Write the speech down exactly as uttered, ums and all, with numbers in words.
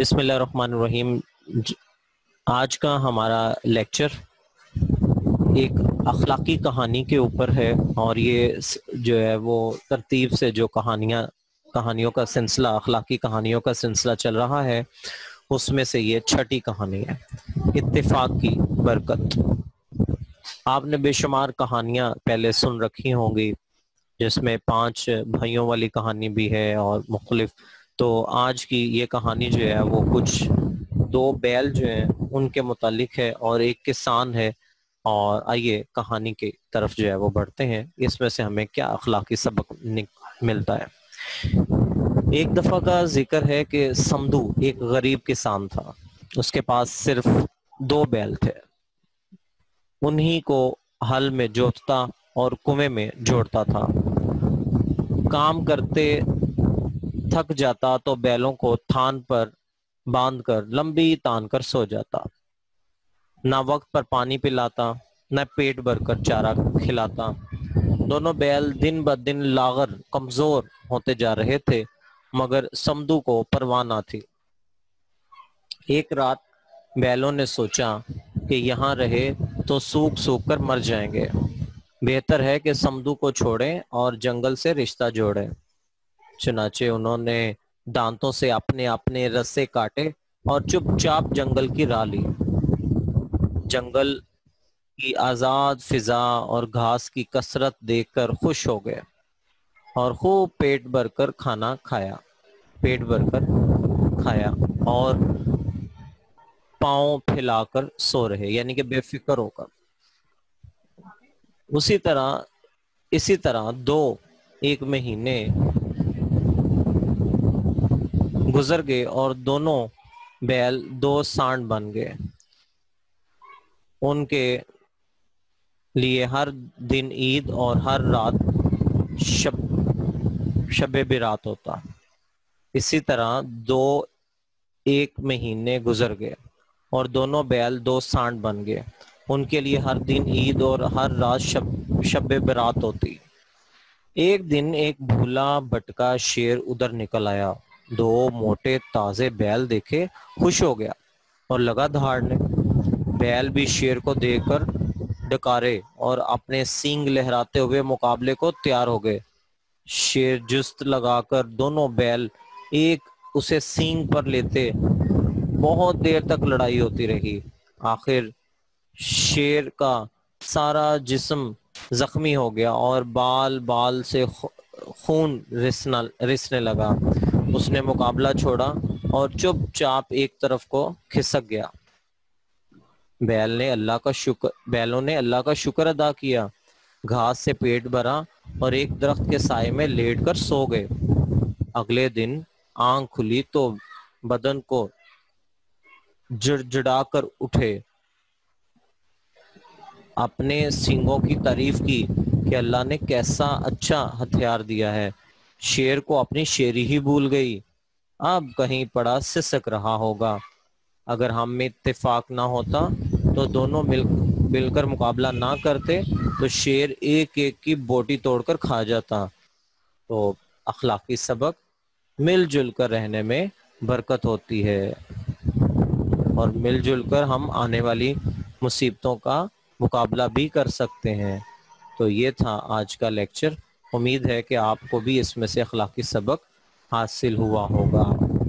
बिस्मिल्लाहिर्रहमानिर्रहीम। आज का हमारा लेक्चर एक अखलाकी कहानी के ऊपर है और ये जो है वो तरतीब से जो कहानियाँ कहानियों का सिलसिला अखलाकी कहानियों का सिलसिला चल रहा है उसमें से ये छठी कहानी है, इत्तेफाक की बरकत। आपने बेशुमार कहानियाँ पहले सुन रखी होंगी जिसमें पांच भाइयों वाली कहानी भी है और मुख्तलिफ। तो आज की ये कहानी जो है वो कुछ दो बैल जो हैं उनके मुतालिक है और एक किसान है। और आइए कहानी की तरफ जो है वो बढ़ते हैं। इसमें से हमें क्या अखलाकी सबक मिलता है। एक दफ़ा का जिक्र है कि समदू एक गरीब किसान था, उसके पास सिर्फ दो बैल थे। उन्हीं को हल में जोतता और कुएं में जोड़ता था। काम करते थक जाता तो बैलों को थान पर बांधकर लंबी तान कर सो जाता। ना वक्त पर पानी पिलाता ना पेट भरकर चारा खिलाता। दोनों बैल दिन ब दिन लागर कमजोर होते जा रहे थे मगर समदू को परवाह ना थी। एक रात बैलों ने सोचा कि यहाँ रहे तो सूख सूख कर मर जाएंगे, बेहतर है कि समदू को छोड़ें और जंगल से रिश्ता जोड़ें। चुनाचे उन्होंने दांतों से अपने अपने रस्से काटे और चुपचाप जंगल की राह ली। जंगल की आज़ाद फिजा और घास की कसरत देखकर खुश हो गए और खूब पेट भरकर खाना खाया पेट भरकर खाया और पाँव फैलाकर सो रहे, यानी कि बेफिक्र होकर। उसी तरह इसी तरह दो एक महीने गुजर गए और दोनों बैल दो सांड बन गए। उनके लिए हर दिन ईद और हर रात शब शबे बिरात होता। इसी तरह दो एक महीने गुजर गए और दोनों बैल दो सांड बन गए। उनके लिए हर दिन ईद और हर रात शब शब बरात होती। एक दिन एक भूला भटका शेर उधर निकल आया। दो मोटे ताजे बैल देखे, खुश हो गया और लगा दहाड़ने। बैल भी शेर को देखकर डकारे और अपने सींग लहराते हुए मुकाबले को तैयार हो गए। शेर जुस्त लगाकर दोनों बैल एक उसे सींग पर लेते। बहुत देर तक लड़ाई होती रही। आखिर शेर का सारा जिस्म जख्मी हो गया और बाल बाल से खून रिसना रिसने लगा। उसने मुकाबला छोड़ा और चुपचाप एक तरफ को खिसक गया। बैल ने अल्लाह का शुक्र बैलों ने अल्लाह का शुक्र अदा किया, घास से पेट भरा और एक दरख्त के साए में लेट कर सो गए। अगले दिन आंख खुली तो बदन को जड़जड़ा कर उठे। अपने सींगों की तारीफ की कि अल्लाह ने कैसा अच्छा हथियार दिया है। शेर को अपनी शेरी ही भूल गई। अब कहीं पड़ा सिसक रहा होगा। अगर हम में इत्तेफाक ना होता तो दोनों मिल मिलकर मुकाबला ना करते तो शेर एक एक की बोटी तोड़कर खा जाता। तो अखलाकी सबक, मिलजुल कर रहने में बरकत होती है और मिलजुल कर हम आने वाली मुसीबतों का मुकाबला भी कर सकते हैं। तो ये था आज का लेक्चर। उम्मीद है कि आपको भी इसमें से अखलाकी सबक हासिल हुआ होगा।